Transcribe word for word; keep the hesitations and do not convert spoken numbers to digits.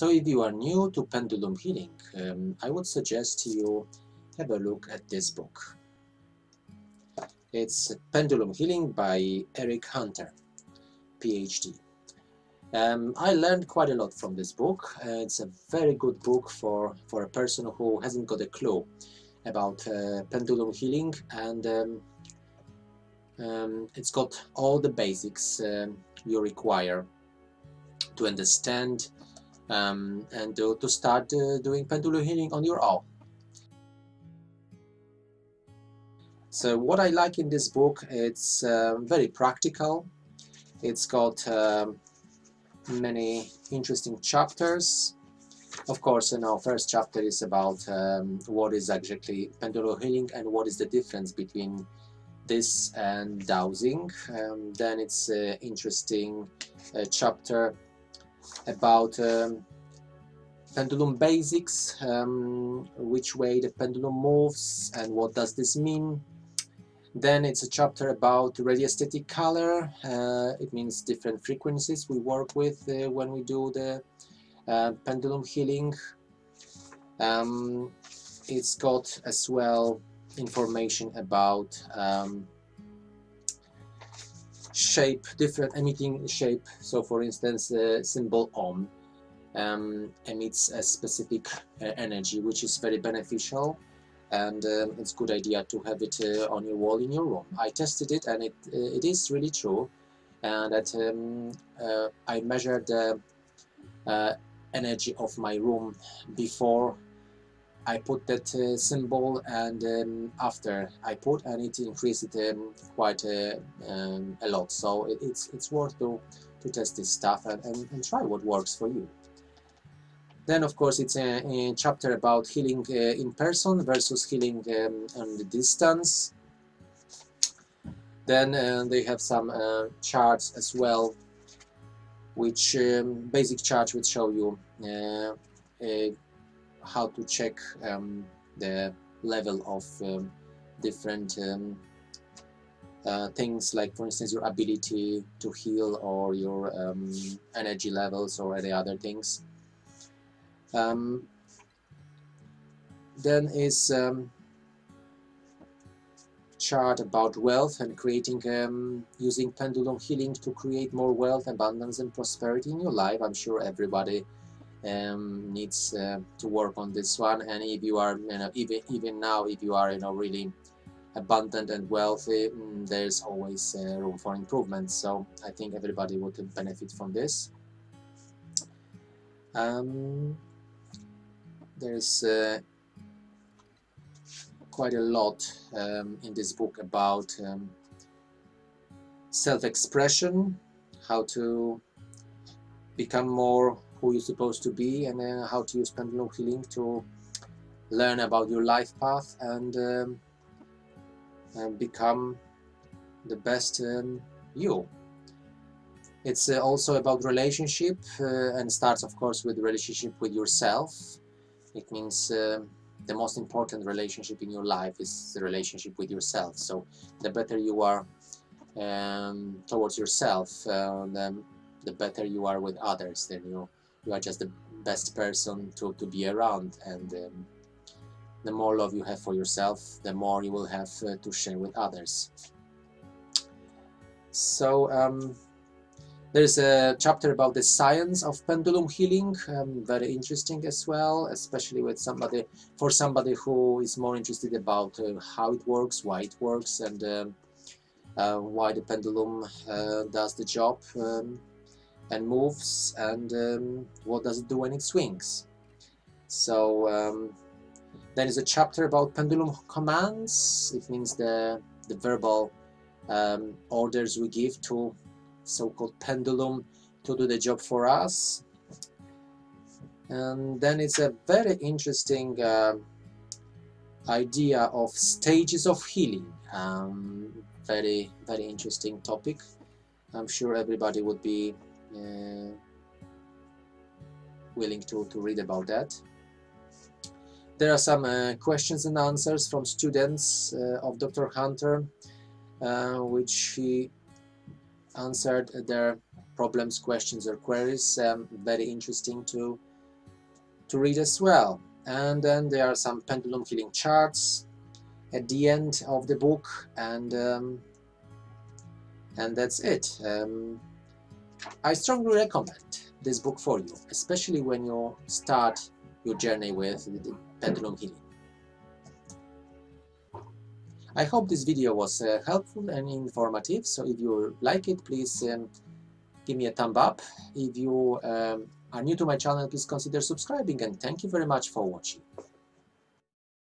So if you are new to Pendulum Healing, um, I would suggest you have a look at this book. It's Pendulum Healing by Eric Hunter, P H D. Um, I learned quite a lot from this book. Uh, it's a very good book for, for a person who hasn't got a clue about uh, pendulum healing, and um, um, it's got all the basics um, you require to understand um, and to, to start uh, doing pendulum healing on your own. So what I like in this book, it's uh, very practical. It's got um, many interesting chapters. Of course, you know, first chapter is about um, what is exactly pendulum healing and what is the difference between this and dowsing. Um, then it's an uh, interesting uh, chapter about um, pendulum basics, um, which way the pendulum moves and what does this mean. Then it's a chapter about radiesthetic color. Uh, it means different frequencies we work with uh, when we do the Uh, pendulum healing. Um, it's got as well information about um, shape, different emitting shape. So for instance, the uh, symbol Om um, emits a specific uh, energy, which is very beneficial, and um, it's a good idea to have it uh, on your wall in your room. I tested it and it, it is really true, and that um, uh, I measured the uh, energy of my room before I put that uh, symbol and um, after I put, and it increased it um, quite uh, um, a lot. So it, it's it's worth to to test this stuff and, and, and try what works for you. Then of course it's a, a chapter about healing uh, in person versus healing um, on the distance. Then uh, they have some uh, charts as well, which um, basic chart will show you uh, uh, how to check um, the level of um, different um, uh, things, like for instance your ability to heal or your um, energy levels or any other things. Um, then is um, chart about wealth and creating um, using pendulum healing to create more wealth, abundance and prosperity in your life. I'm sure everybody um, needs uh, to work on this one, and if you are, you know, even even now, if you are, you know, really abundant and wealthy, there's always uh, room for improvement. So I think everybody would benefit from this. Um, there's uh, quite a lot um, in this book about um, self-expression, how to become more who you're supposed to be, and uh, how to use pendulum healing to learn about your life path and, um, and become the best um, you. It's uh, also about relationship uh, and starts of course with relationship with yourself. It means uh, the most important relationship in your life is the relationship with yourself. So the better you are um, towards yourself, uh, the, the better you are with others. Then you you are just the best person to, to be around, and um, the more love you have for yourself, the more you will have uh, to share with others. So um, there's a chapter about the science of pendulum healing, um, very interesting as well, especially with somebody for somebody who is more interested about uh, how it works, why it works, and uh, uh, why the pendulum uh, does the job um, and moves, and um, what does it do when it swings. So um, there is a chapter about pendulum commands. It means the the verbal um, orders we give to so-called pendulum to do the job for us. And then it's a very interesting uh, idea of stages of healing. Um, very, very interesting topic. I'm sure everybody would be uh, willing to, to read about that. There are some uh, questions and answers from students uh, of Doctor Hunter, uh, which he answered their problems, questions or queries. Um, very interesting to to read as well. And then there are some Pendulum Healing charts at the end of the book, and um, and that's it. Um, I strongly recommend this book for you, especially when you start your journey with the Pendulum Healing. I hope this video was uh, helpful and informative, so if you like it, please um, give me a thumb up. If you um, are new to my channel, please consider subscribing, and thank you very much for watching.